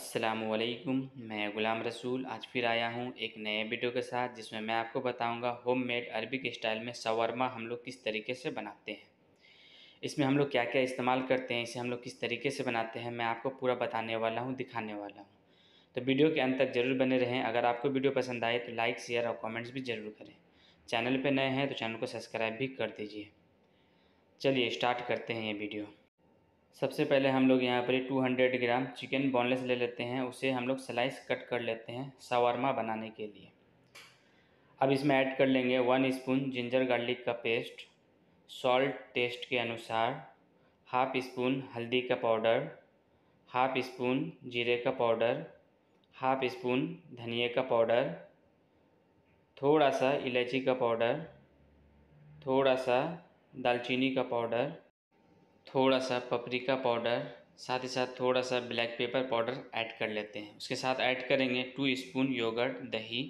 अस्सलामुअलैकुम, मैं गुलाम रसूल आज फिर आया हूं एक नए वीडियो के साथ जिसमें मैं आपको बताऊंगा होममेड अरबिक स्टाइल में शवरमा हम लोग किस तरीके से बनाते हैं, इसमें हम लोग क्या क्या इस्तेमाल करते हैं, इसे हम लोग किस तरीके से बनाते हैं मैं आपको पूरा बताने वाला हूं, दिखाने वाला हूं। तो वीडियो के अंत तक ज़रूर बने रहें। अगर आपको वीडियो पसंद आए तो लाइक, शेयर और कॉमेंट्स भी ज़रूर करें। चैनल पर नए हैं तो चैनल को सब्सक्राइब भी कर दीजिए। चलिए स्टार्ट करते हैं ये वीडियो। सबसे पहले हम लोग यहाँ पर 200 ग्राम चिकन बोनलेस ले लेते हैं, उसे हम लोग स्लाइस कट कर लेते हैं शवारमा बनाने के लिए। अब इसमें ऐड कर लेंगे 1 स्पून जिंजर गार्लिक का पेस्ट, सॉल्ट टेस्ट के अनुसार, 1/2 स्पून हल्दी का पाउडर, 1/2 स्पून जीरे का पाउडर, 1/2 स्पून धनिए का पाउडर, थोड़ा सा इलायची का पाउडर, थोड़ा सा दालचीनी का पाउडर, थोड़ा सा पपरिका पाउडर, साथ ही साथ थोड़ा सा ब्लैक पेपर पाउडर ऐड कर लेते हैं। उसके साथ ऐड करेंगे 2 स्पून योगर्ट, दही,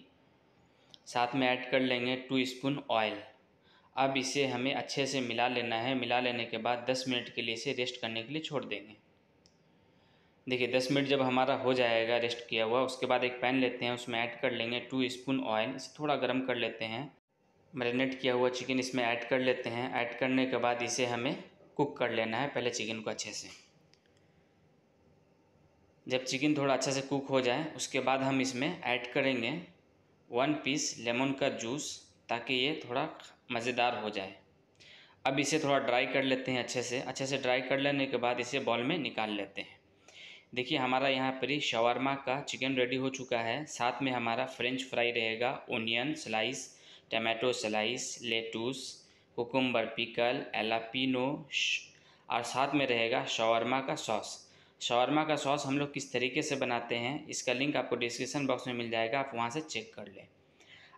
साथ में ऐड कर लेंगे 2 स्पून ऑयल। अब इसे हमें अच्छे से मिला लेना है। मिला लेने के बाद 10 मिनट के लिए इसे रेस्ट करने के लिए छोड़ देंगे। देखिए 10 मिनट जब हमारा हो जाएगा रेस्ट किया हुआ, उसके बाद एक पैन लेते हैं, उसमें ऐड कर लेंगे 2 स्पून ऑयल। इसे थोड़ा गर्म कर लेते हैं। मैरिनेट किया हुआ चिकन इसमें ऐड कर लेते हैं। ऐड करने के बाद इसे हमें कुक कर लेना है पहले चिकन को अच्छे से। जब चिकन थोड़ा अच्छे से कुक हो जाए उसके बाद हम इसमें ऐड करेंगे 1 पीस लेमन का जूस, ताकि ये थोड़ा मज़ेदार हो जाए। अब इसे थोड़ा ड्राई कर लेते हैं अच्छे से। अच्छे से ड्राई कर लेने के बाद इसे बॉल में निकाल लेते हैं। देखिए हमारा यहाँ पर ही शवारमा का चिकन रेडी हो चुका है। साथ में हमारा फ्रेंच फ्राई रहेगा, onion slice, tomato slice, lettuce, cucumber pickle, jalapeno और साथ में रहेगा शवारमा का सॉस। शवारमा का सॉस हम लोग किस तरीके से बनाते हैं इसका लिंक आपको डिस्क्रिप्शन बॉक्स में मिल जाएगा, आप वहां से चेक कर लें।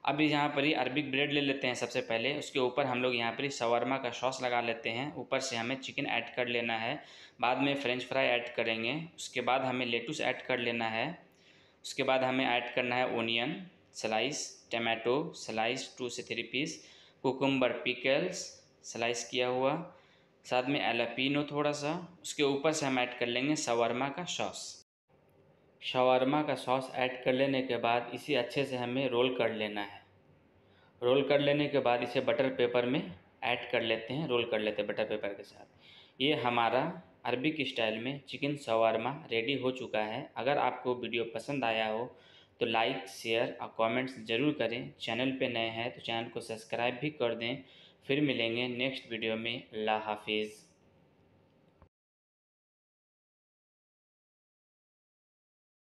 अब यहाँ पर ही अरबिक ब्रेड ले लेते हैं सबसे पहले, उसके ऊपर हम लोग यहाँ पर शवारमा का सॉस लगा लेते हैं। ऊपर से हमें चिकन ऐड कर लेना है, बाद में फ्रेंच फ्राई ऐड करेंगे, उसके बाद हमें लेटूस ऐड कर लेना है, उसके बाद हमें ऐड करना है ओनियन स्लाइस, टमाटो स्लाइस 2 से 3 पीस, कुकुम्बर पिकल्स स्लाइस किया हुआ, साथ में जलापेनो थोड़ा सा। उसके ऊपर से हम ऐड कर लेंगे शवारमा का सॉस। शवारमा का सॉस ऐड कर लेने के बाद इसे अच्छे से हमें रोल कर लेना है। रोल कर लेने के बाद इसे बटर पेपर में ऐड कर लेते हैं, रोल कर लेते हैं बटर पेपर के साथ। ये हमारा अरबिक स्टाइल में चिकन शवारमा रेडी हो चुका है। अगर आपको वीडियो पसंद आया हो तो लाइक, शेयर और कमेंट्स ज़रूर करें। चैनल पे नए हैं तो चैनल को सब्सक्राइब भी कर दें। फिर मिलेंगे नेक्स्ट वीडियो में। अल्लाह हाफिज़।